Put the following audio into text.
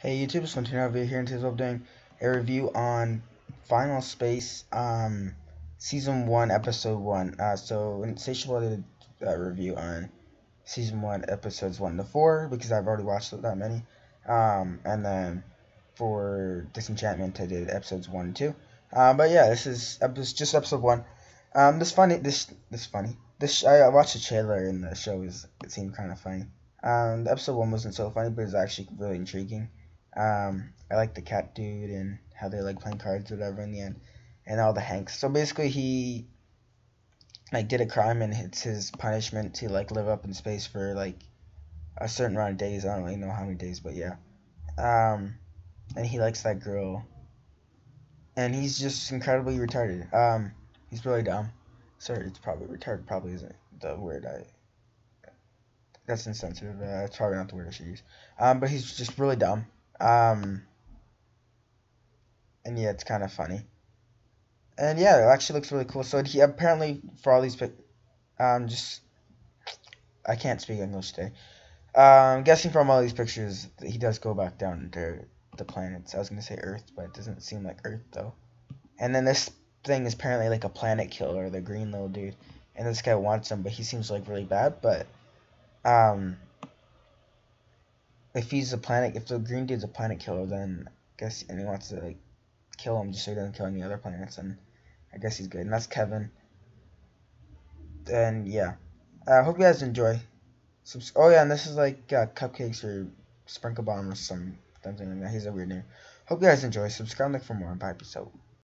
Hey YouTube, it's Torque here, and today we're doing a review on Final Space, Season 1, Episode 1. So, Insatiable did a review on Season 1, Episodes 1 to 4, because I've already watched that many. And then for Disenchantment, I did Episodes 1 and 2. But yeah, this is just Episode 1. I watched the trailer, and the show it seemed kind of funny. The Episode 1 wasn't so funny, but it was actually really intriguing. I like the cat dude and how they like playing cards or whatever in the end, and all the Hanks. So basically he like did a crime, and it's his punishment to like live up in space for like a certain amount of days. I don't really know how many days, but yeah. And he likes that girl, and he's just incredibly retarded. He's really dumb. Sorry, it's probably retarded. Probably isn't the word I. That's insensitive. That's probably not the word I should use. But he's just really dumb. And yeah, it's kind of funny, and yeah, it actually looks really cool. So he apparently, for all these I can't speak English today. Guessing from all these pictures, he does go back down to the planets. I was gonna say Earth, but it doesn't seem like Earth though. And then this thing is apparently like a planet killer, the green little dude, and this guy wants him, but he seems like really bad. But if the green dude's a planet killer, then I guess, and he wants to like kill him just so he doesn't kill any other planets, and I guess he's good. And that's Kevin. And yeah, I hope you guys enjoy. Oh yeah, and this is like cupcakes or sprinkle bomb or something like that. He's a weird name. Hope you guys enjoy. Subscribe, like for more, and bye. Peace out.